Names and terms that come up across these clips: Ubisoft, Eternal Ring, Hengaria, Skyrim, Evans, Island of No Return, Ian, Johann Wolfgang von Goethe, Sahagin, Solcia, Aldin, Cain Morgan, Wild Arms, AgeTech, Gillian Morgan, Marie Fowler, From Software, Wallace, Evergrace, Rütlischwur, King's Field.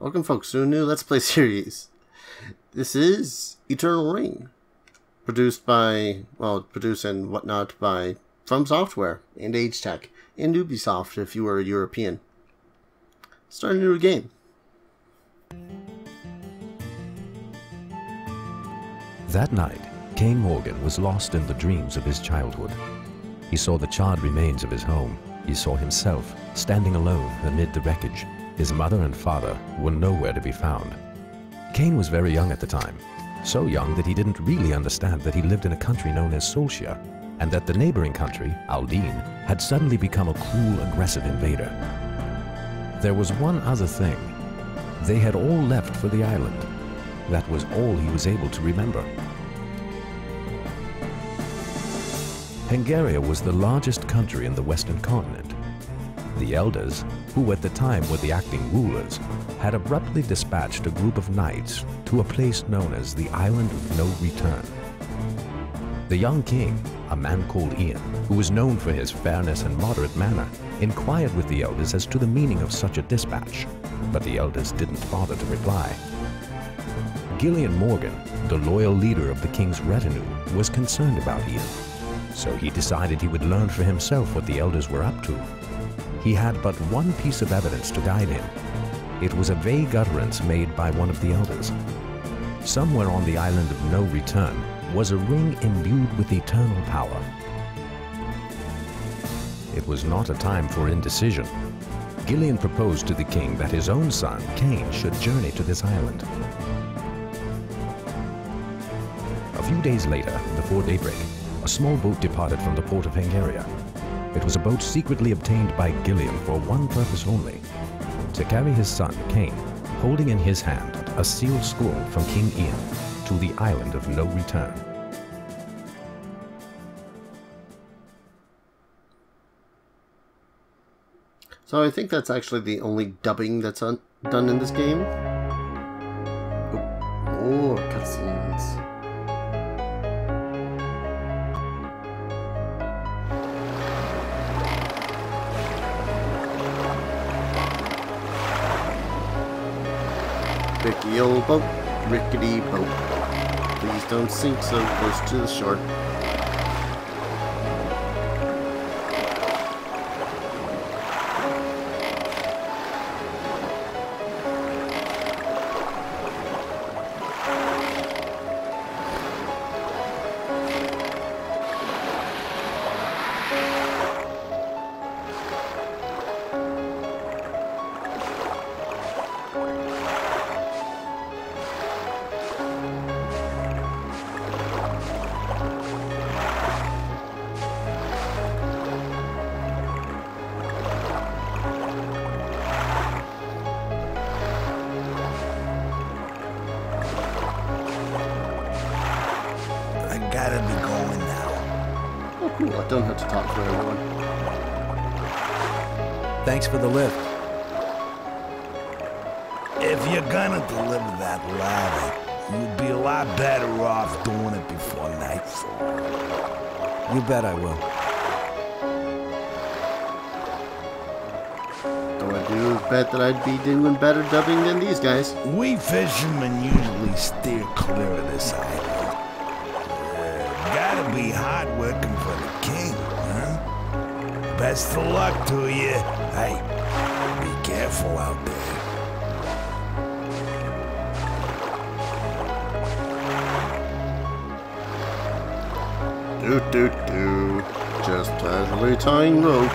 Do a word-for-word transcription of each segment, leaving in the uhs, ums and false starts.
Welcome folks to a new Let's Play series. This is Eternal Ring, produced by, well, produced and whatnot by From Software and AgeTech and Ubisoft if you were European. Start a new game. That night, Cain Morgan was lost in the dreams of his childhood. He saw the charred remains of his home. He saw himself standing alone amid the wreckage. His mother and father were nowhere to be found. Cain was very young at the time, so young that he didn't really understand that he lived in a country known as Solcia, and that the neighboring country, Aldin, had suddenly become a cruel, aggressive invader. There was one other thing. They had all left for the island. That was all he was able to remember. Hengaria was the largest country in the western continent. The elders, who at the time were the acting rulers, had abruptly dispatched a group of knights to a place known as the Island of No Return. The young king, a man called Ian, who was known for his fairness and moderate manner, inquired with the elders as to the meaning of such a dispatch, but the elders didn't bother to reply. Gillian Morgan, the loyal leader of the king's retinue, was concerned about Ian, so he decided he would learn for himself what the elders were up to. He had but one piece of evidence to guide him. It was a vague utterance made by one of the elders. Somewhere on the Island of No Return was a ring imbued with eternal power. It was not a time for indecision. Gillian proposed to the king that his own son, Cain, should journey to this island. A few days later, before daybreak, a small boat departed from the port of Hengaria. It was a boat secretly obtained by Gillian for one purpose only: to carry his son, Cain, holding in his hand a sealed scroll from King Ian, to the Island of No Return. So I think that's actually the only dubbing that's done in this game. Oh, cutscenes. Rickety old boat, rickety boat. Please don't sink so close to the shore. I don't have to talk to everyone. Thanks for the lift. If you're gonna deliver that ladder, you'd be a lot better off doing it before nightfall. You bet I will. Though I do bet that I'd be doing better dubbing than these guys. We fishermen usually steer clear of this island. Be hard working for the king, huh? Best of luck to you. Hey, be careful out there. Do do do. Just casually tying rope.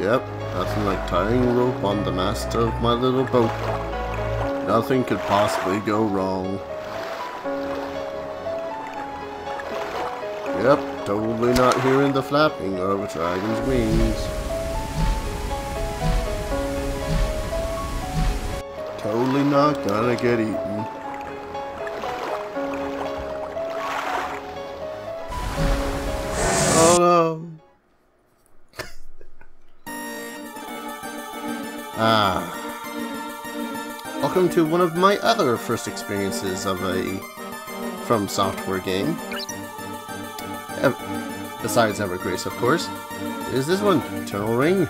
Yep, nothing like tying rope on the mast of my little boat. Nothing could possibly go wrong. Yep, totally not hearing the flapping of a dragon's wings. Totally not gonna get eaten. Oh no! Ah. Welcome to one of my other first experiences of a From Software game. Besides Evergrace, of course, is this one, Eternal Ring.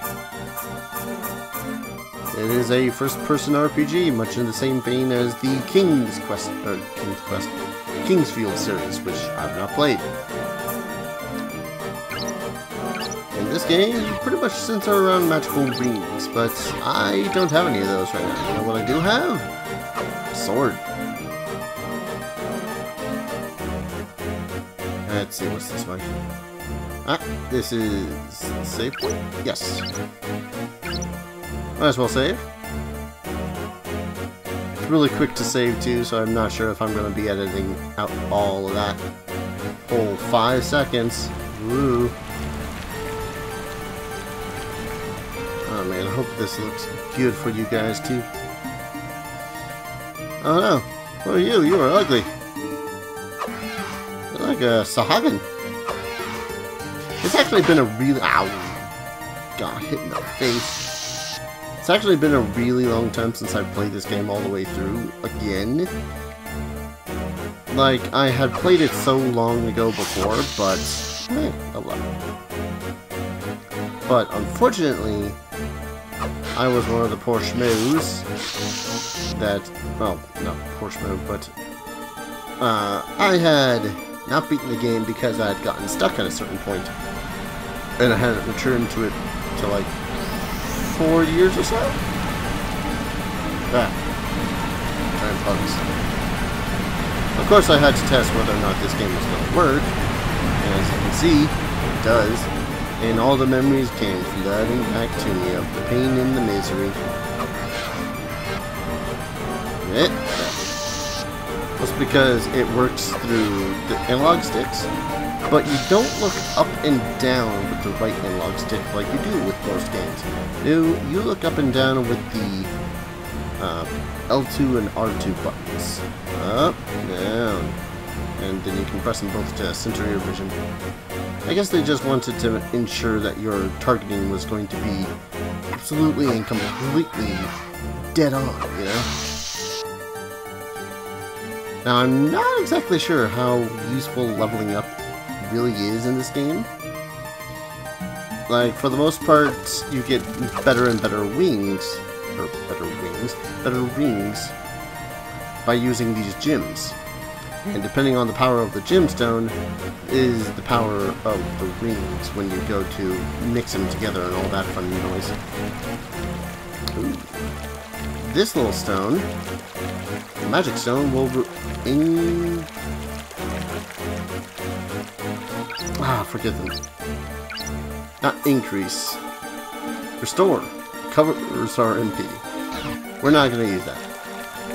It It is a first-person R P G, much in the same vein as the King's Quest, or King's Quest, King's Field series, which I've not played. In this game, pretty much since are around magical beings, but I don't have any of those right now. You know what I do have? A sword. Let's see, what's this one? Ah, this is save point? Yes. Might as well save. It's really quick to save too, so I'm not sure if I'm going to be editing out all of that whole five seconds. Woo. Oh man, I hope this looks good for you guys too. Oh no. What are you? You are ugly. You're like a Sahagin. It's actually been a really... Ow! Got hit in the face. It's actually been a really long time since I've played this game all the way through again. Like, I had played it so long ago before, but... Eh, I love it. But, unfortunately, I was one of the poor schmoes that... Well, not poor schmoo, but... Uh, I had not beaten the game because I had gotten stuck at a certain point. And I hadn't returned to it to like four years or so. Ah, time bugs. Of course, I had to test whether or not this game was going to work, and as you can see, it does. And all the memories came flooding back to me of the pain and the misery. It. Was because it works through the analog sticks. But you don't look up and down with the right analog stick like you do with most games. No, you look up and down with the uh, L two and R two buttons. Up, down. And then you can press them both to center your vision. I guess they just wanted to ensure that your targeting was going to be absolutely and completely dead on, you know? Now, I'm not exactly sure how useful leveling up really is in this game. Like, for the most part, you get better and better wings, or better wings, better rings by using these gems. And depending on the power of the gemstone is the power of the rings when you go to mix them together and all that fun noise. Ooh. This little stone, the magic stone, will in... Ah, forget them. Not increase. Restore. Covers our M P. We're not going to use that.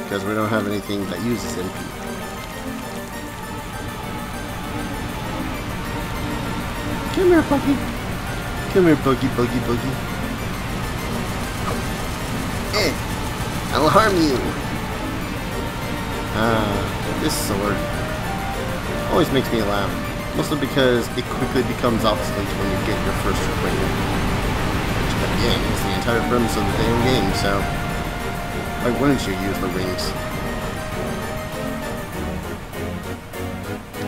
Because we don't have anything that uses M P. Come here, Buggy. Come here, Buggy, Buggy, Buggy. Eh! I'll harm you! Ah, this sword always makes me laugh. Mostly because it quickly becomes obsolete when you get your first ring. Which, again, is the entire premise of the damn game, so... Why wouldn't you use the rings?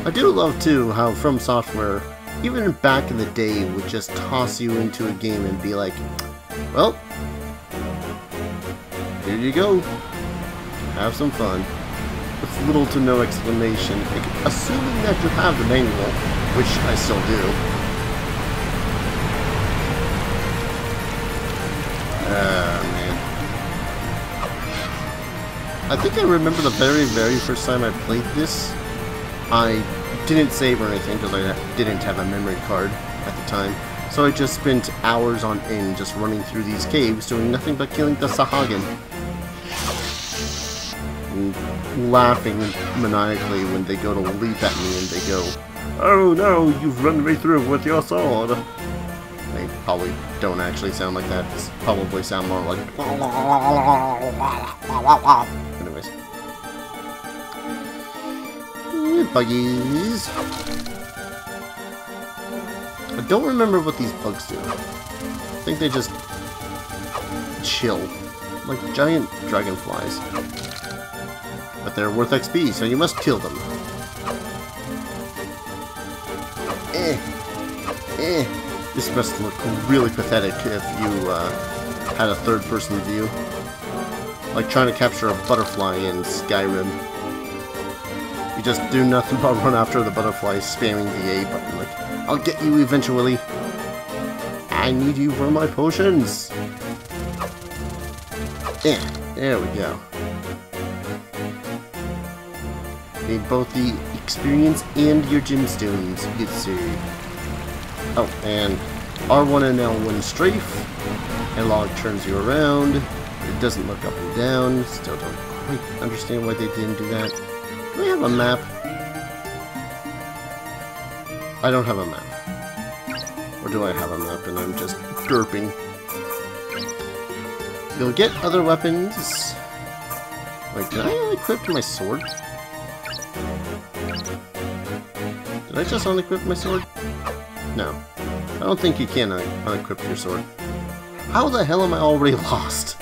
I do love, too, how From Software, even back in the day, would just toss you into a game and be like, well, here you go. Have some fun. With little to no explanation, assuming that you have the manual, which I still do. Ah, uh, man. I think I remember the very, very first time I played this. I didn't save or anything because I didn't have a memory card at the time. So I just spent hours on end just running through these caves doing nothing but killing the Sahagin. And laughing maniacally when they go to leap at me and they go, oh no, you've run me through with your sword. They probably don't actually sound like that. It's probably sound more like anyways. Buggies. I don't remember what these bugs do. I think they just chill. Like giant dragonflies. But they're worth X P, so you must kill them. Eh. Eh. This must look really pathetic if you uh, had a third-person view. Like trying to capture a butterfly in Skyrim. You just do nothing but run after the butterfly, spamming the A button. Like, I'll get you eventually. I need you for my potions. Yeah, there we go. Need both the experience and your gemstones. Good sir. Oh, and R one and L one strafe. And log turns you around. It doesn't look up and down. Still don't quite understand why they didn't do that. Do I have a map? I don't have a map. Or do I have a map and I'm just derping? You'll get other weapons. Wait, did I unequip my sword? Did I just unequip my sword? No. I don't think you can un unequip your sword. How the hell am I already lost?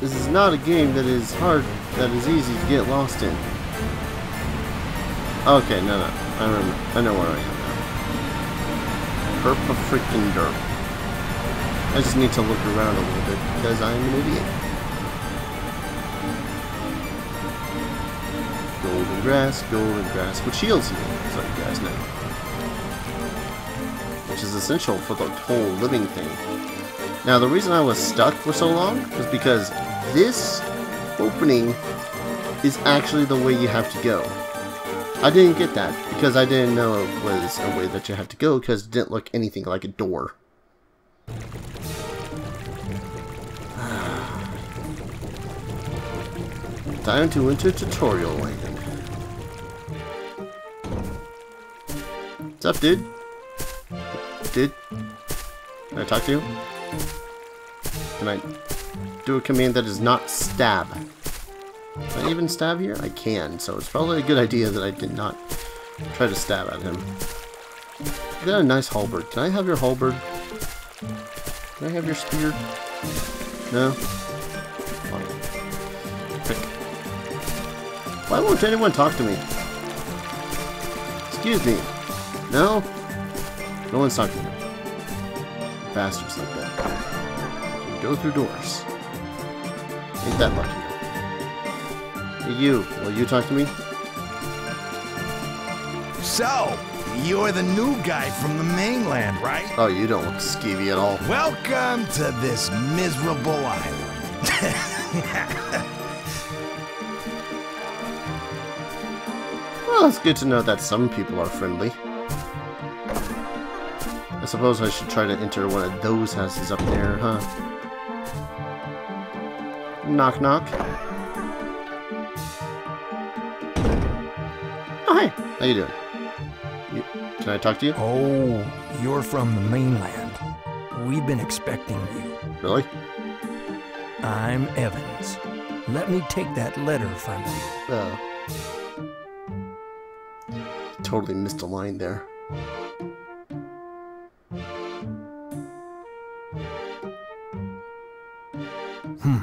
This is not a game that is hard, that is easy to get lost in. Okay, no, no. I remember. I know where I am now. Herp a freaking derp. I just need to look around a little bit because I'm an idiot. Golden grass, golden grass, which heals you, as you guys know. Which is essential for the whole living thing. Now, the reason I was stuck for so long is because this opening is actually the way you have to go. I didn't get that because I didn't know it was a way that you had to go because it didn't look anything like a door. Time to enter tutorial land. What's up, dude? Dude? Can I talk to you? Can I do a command that is not stab? Can I even stab here? I can, so it's probably a good idea that I did not try to stab at him. You got a nice halberd. Can I have your halberd? Can I have your spear? No? Frick. Why won't anyone talk to me? Excuse me. No? No one's talking to me. Bastards like that. You go through doors. Ain't that lucky. Hey, you. Will you talk to me? So, you're the new guy from the mainland, right? Oh, you don't look skeevy at all. Welcome to this miserable island. Well, it's good to know that some people are friendly. I suppose I should try to enter one of those houses up there, huh? Knock, knock. Oh, hey. How you doing? You, can I talk to you? Oh, you're from the mainland. We've been expecting you. Really? I'm Evans. Let me take that letter from you. Oh. Totally missed a line there. Hmm.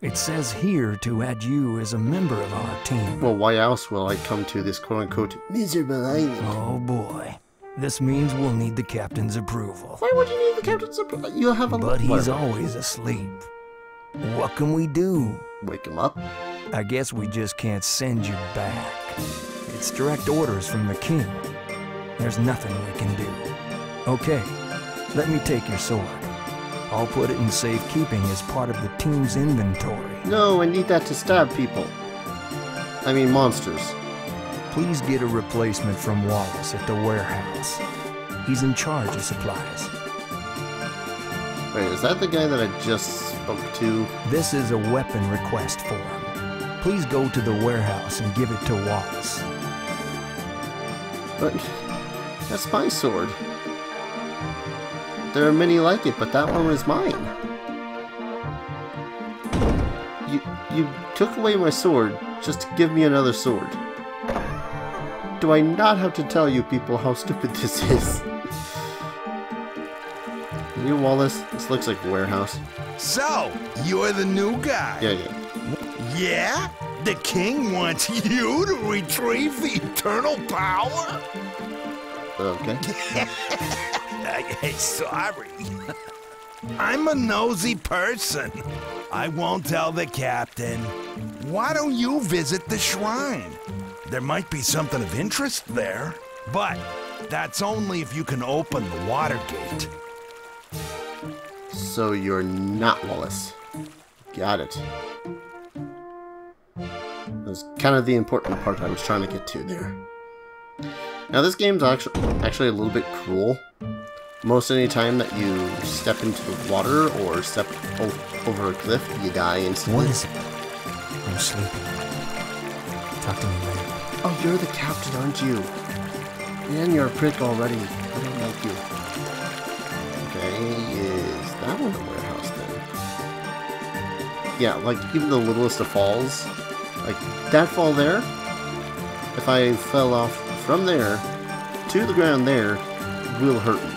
It says here to add you as a member of our team. Well, why else will I come to this quote-unquote miserable island? Oh boy. This means we'll need the captain's approval. Why would you need the captain's approval? You'll have a But he's whatever. always asleep. What can we do? Wake him up? I guess we just can't send you back. It's direct orders from the king. There's nothing we can do. Okay, let me take your sword. I'll put it in safekeeping as part of the team's inventory. No, I need that to stab people. I mean monsters. Please get a replacement from Wallace at the warehouse. He's in charge of supplies. Wait, is that the guy that I just spoke to? This is a weapon request form. Please go to the warehouse and give it to Wallace. But that's my sword. There are many like it, but that one was mine. You you took away my sword just to give me another sword. Do I not have to tell you people how stupid this is? You, Wallace, this looks like a warehouse. So, you're the new guy. Yeah, yeah. Yeah? The king wants you to retrieve the eternal power? Okay. Sorry. I'm a nosy person. I won't tell the captain. Why don't you visit the shrine? There might be something of interest there, but that's only if you can open the water gate. So you're not Wallace. Got it. That's kind of the important part I was trying to get to there. Now this game's actually actually a little bit cruel. Most any time that you step into the water or step over a cliff, you die instantly. What is it? I'm sleeping. Talk to me later. Oh, you're the captain, aren't you? And you're a prick already. I don't like you. Okay, is that one the warehouse then? Yeah, like even the littlest of falls. Like, that fall there, if I fell off from there to the ground there, will hurt me.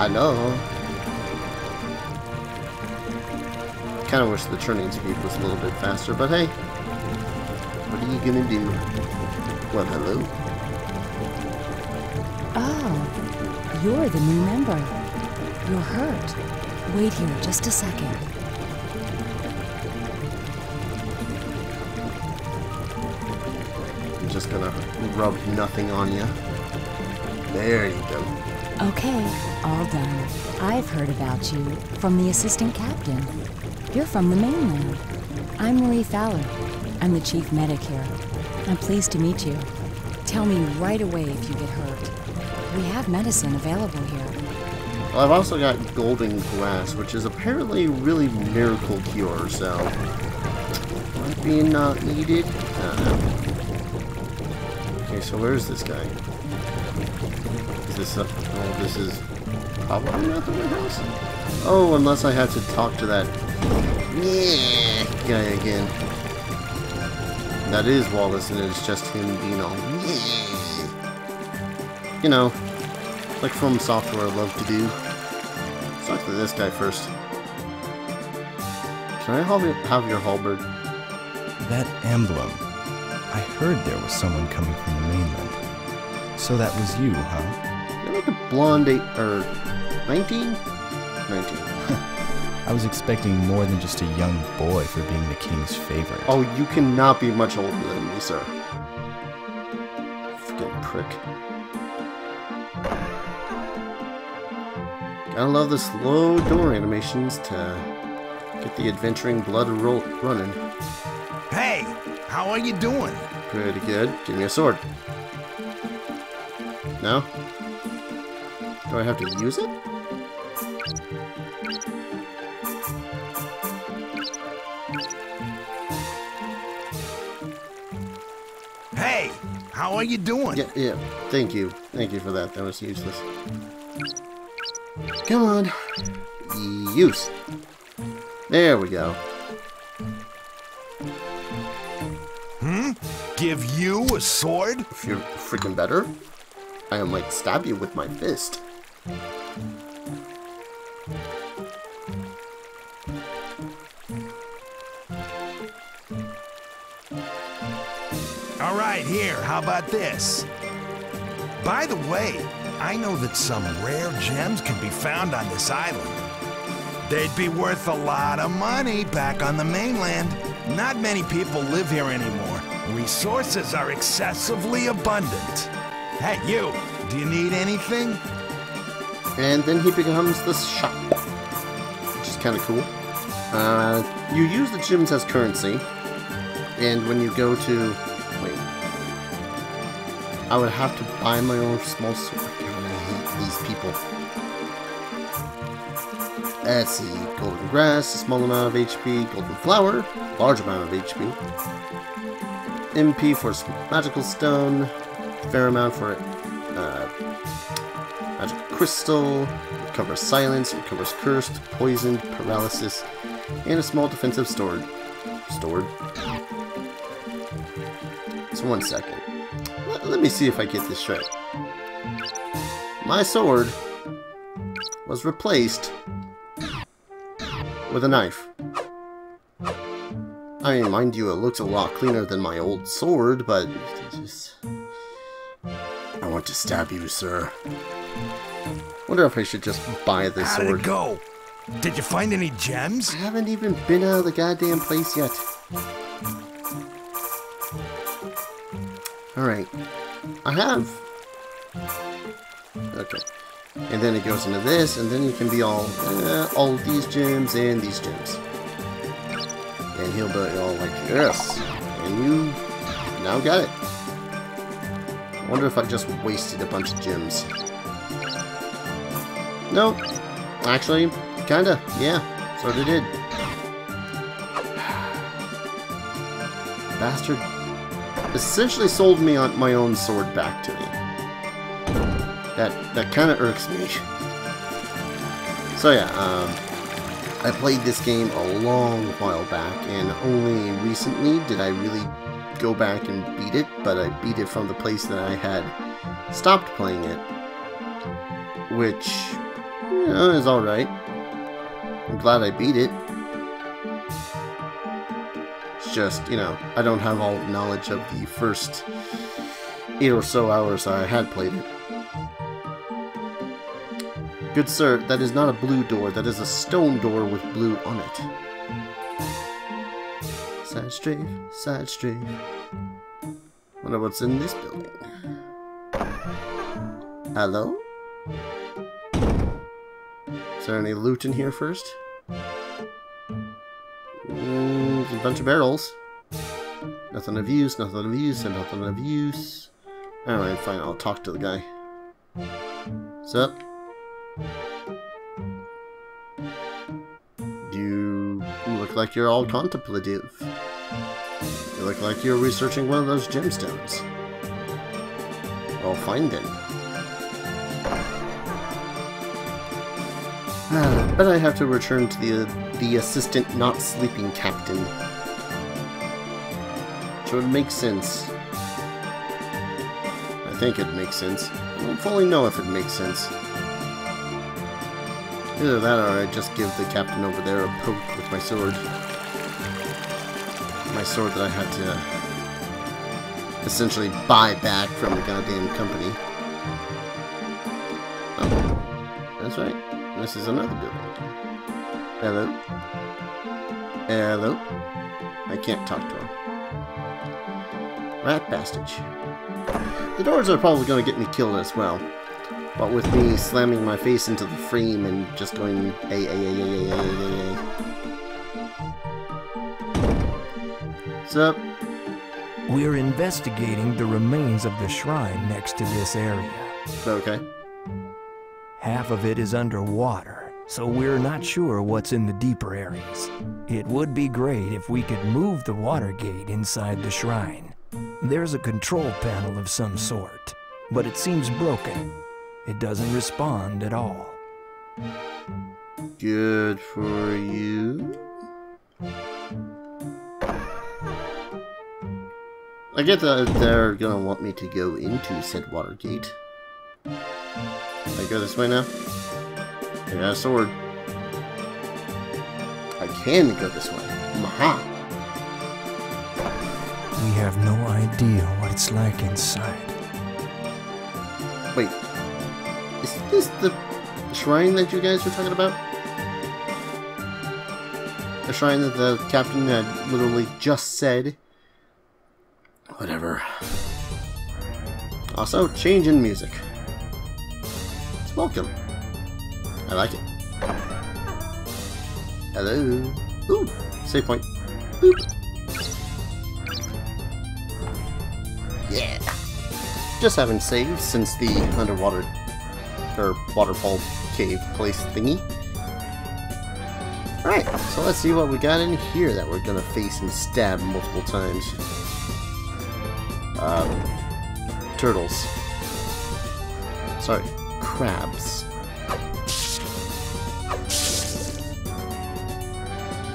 I know. Kind of wish the turning speed was a little bit faster, but hey, what are you gonna do? Well, hello. Oh, you're the new member. You're hurt. Wait here just a second. I'm just gonna rub nothing on you. There you go. Okay, all done. I've heard about you from the assistant captain. You're from the mainland. I'm Marie Fowler. I'm the chief medic here. I'm pleased to meet you. Tell me right away if you get hurt. We have medicine available here. Well, I've also got golden glass, which is apparently really miracle cure, so might be not needed. Uh, okay, so where's this guy? Is this a, oh, this is probably not the warehouse? Oh, unless I have to talk to that yeah guy again. That is Wallace, and it's just him being all yeah. You know. Like From Software love to do. Let's talk to this guy first. Can I have your halberd? That emblem. I heard there was someone coming from the mainland. So that was you, huh? You're like a blonde eight, or nineteen? nineteen. I was expecting more than just a young boy for being the king's favorite. Oh, you cannot be much older than me, sir. Freaking prick. I love the slow door animations to get the adventuring blood roll running. Hey, how are you doing? Pretty good. Give me a sword. No? Do I have to use it? Hey, how are you doing? Yeah, yeah. Thank you. Thank you for that. That was useless. Come on. Use. There we go. Hmm? Give you a sword? If you're freaking better, I might stab you with my fist. Alright, here. How about this? By the way, I know that some rare gems can be found on this island. They'd be worth a lot of money back on the mainland. Not many people live here anymore. Resources are excessively abundant. Hey, you, do you need anything? And then he becomes the shop, which is kind of cool. Uh, you use the gems as currency, and when you go to... wait. I would have to buy my own small sword. These people. Let's see. Golden grass, a small amount of H P. Golden flower, large amount of H P. M P for magical stone. Fair amount for uh, magic crystal. Recovers silence. Recovers cursed, poisoned, paralysis, and a small defensive sword. Stored. So one second. Let, let me see if I get this straight. My sword was replaced with a knife. I mean, mind you, it looks a lot cleaner than my old sword, but it's just, I want to stab you, sir. Wonder if I should just buy this How sword. Did it go? Did you find any gems? I haven't even been out of the goddamn place yet. Alright. I have. Okay. And then it goes into this, and then you can be all, eh, all of these gems and these gems. And he'll be all like, yes. And you now got it. I wonder if I just wasted a bunch of gems. No. Actually, kinda. Yeah. Sort of did. Bastard essentially sold me on my own sword back to me. That that kind of irks me. So yeah, um, I played this game a long while back, and only recently did I really go back and beat it, but I beat it from the place that I had stopped playing it, which, you know, is alright. I'm glad I beat it. Just, you know, I don't have all knowledge of the first eight or so hours I had played it. Good sir, that is not a blue door. That is a stone door with blue on it. Side street, side street. Wonder what's in this building. Hello? Is there any loot in here first? A bunch of barrels. Nothing of use, nothing of use, and nothing of use. Alright, fine, I'll talk to the guy. What's up? You look like you're all contemplative. You look like you're researching one of those gemstones. I'll find them. Ah, but I have to return to the uh, the assistant not sleeping captain. So it makes sense. I think it makes sense. I don't fully know if it makes sense. Either that or I just give the captain over there a poke with my sword. My sword that I had to essentially buy back from the goddamn company. Oh, that's right. This is another good one. Hello? Hello? I can't talk to him. Rat bastard. The doors are probably going to get me killed as well. But with me slamming my face into the frame and just going, ay, ay, ay, ay, ay, ay, ay. What's up? We're investigating the remains of the shrine next to this area. Okay. Half of it is underwater, so we're not sure what's in the deeper areas. It would be great if we could move the water gate inside the shrine. There's a control panel of some sort, but it seems broken. It doesn't respond at all. Good for you. I get that they're gonna want me to go into said water gate. I go this way now? I got a sword. I can go this way. Maha! We have no idea what it's like inside. Wait. Is this the shrine that you guys were talking about? The shrine that the captain had literally just said? Whatever. Also, change in music. Welcome. I like it. Hello. Ooh, save point. Boop. Yeah. Just haven't saved since the underwater or waterfall cave place thingy. Alright, so let's see what we got in here that we're gonna face and stab multiple times. Um, turtles. Sorry. Crabs.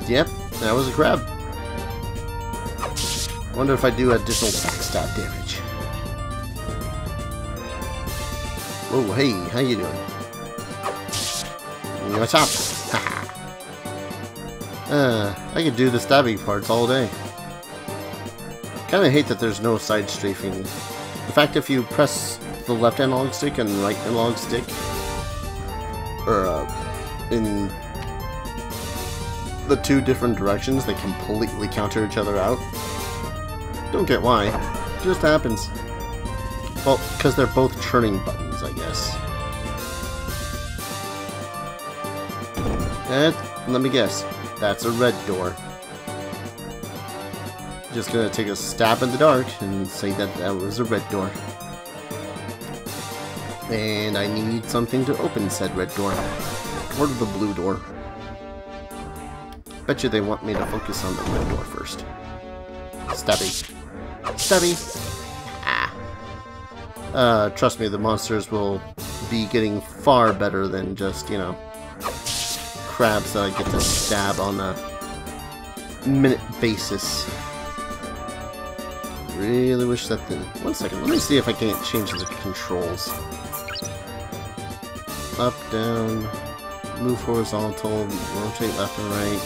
Yep, that was a crab. Wonder if I do additional backstab damage. Oh, hey, how you doing? What's up? uh, I could do the stabbing parts all day. Kind of hate that there's no side strafing. In fact, if you press the left analog stick and right analog stick, or uh, in the two different directions, they completely counter each other out. Don't get why, it just happens. Well, because they're both churning buttons, I guess. And let me guess, that's a red door. Just gonna take a stab in the dark and say that that was a red door. And I need something to open said red door. Or the blue door. Bet you they want me to focus on the red door first. Stabby. Stabby! Ah. Uh, trust me, the monsters will be getting far better than just, you know, crabs that I get to stab on a minute basis. Really wish that thing. One second, let me see if I can't change the controls. Up, down, move horizontal, rotate left and right.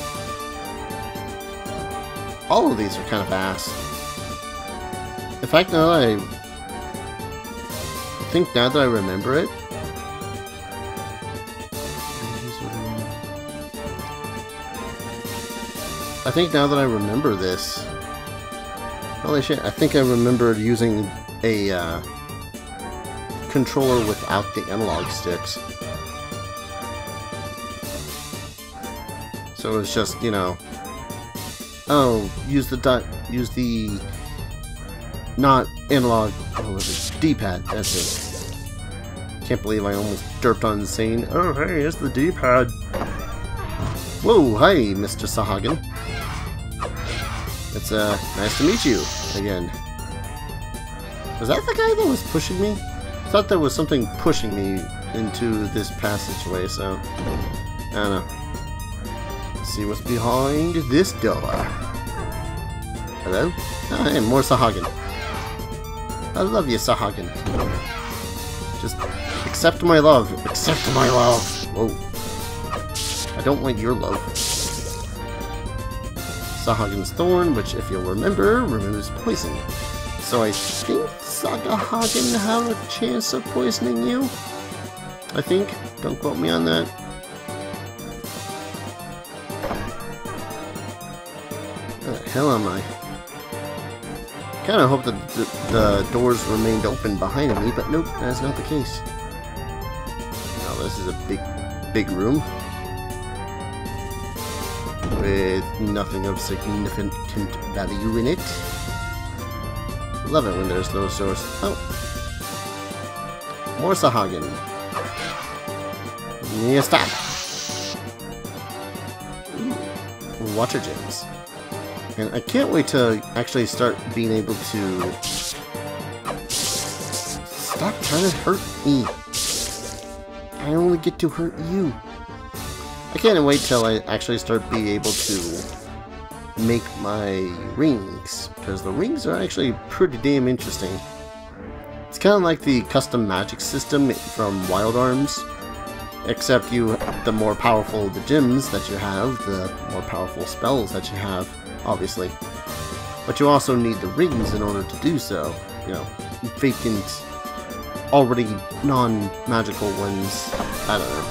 All of these are kind of ass. In fact, now that I think now that I remember it, I think now that I remember this. Holy shit, I think I remembered using a uh, controller without the analog sticks. So it's just, you know, oh, use the dot, use the not analog, oh, was it D-pad, that's it. Can't believe I almost derped on saying, oh hey, it's the D-pad. Whoa, hi, Mister Sahagin. It's, uh, nice to meet you, again. Was that the guy that was pushing me? I thought there was something pushing me into this passageway, so... I don't know. Let's see what's behind this door. Hello? Ah, hey, more Sahagin. I love you, Sahagin. Just accept my love. Accept my love. Whoa. I don't want your love. Sahaggin's Thorn, which, if you'll remember, removes poison. So I think Sahagin have a chance of poisoning you? I think. Don't quote me on that. Where the hell am I? Kinda hope that the, the doors remained open behind me, but nope, that's not the case. Now this is a big, big room. With nothing of significant value in it. Love it when there's no source. Oh. More Sahagin. Yeah, stop. Ooh. Water gems. And I can't wait to actually start being able to... Stop trying to hurt me. I only get to hurt you. I can't wait till I actually start being able to make my rings, because the rings are actually pretty damn interesting. It's kind of like the custom magic system from Wild Arms, except you, the more powerful the gems that you have, the more powerful spells that you have, obviously. But you also need the rings in order to do so, you know, vacant, already non-magical ones, I don't know.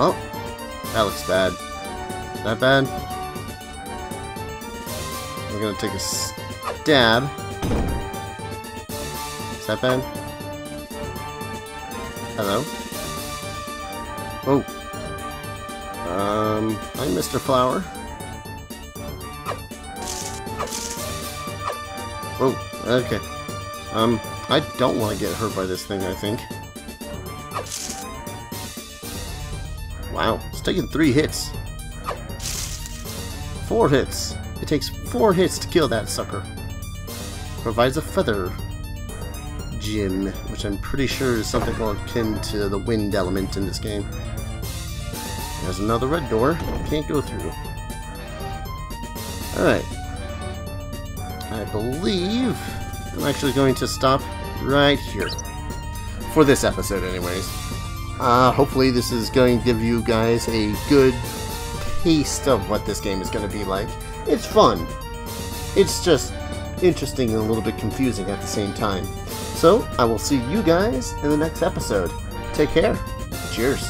Oh, that looks bad. That bad? We're gonna take a stab. Is that bad? Hello? Oh. Um, hi, Mister Flower. Oh, okay. Um, I don't want to get hurt by this thing, I think. Wow, it's taking three hits. Four hits. It takes four hits to kill that sucker. Provides a feather gem, which I'm pretty sure is something akin to the wind element in this game. There's another red door. Can't go through. Alright. I believe I'm actually going to stop right here. For this episode, anyways. Uh, hopefully this is going to give you guys a good taste of what this game is going to be like. It's fun. It's just interesting and a little bit confusing at the same time. So I will see you guys in the next episode. Take care. Cheers.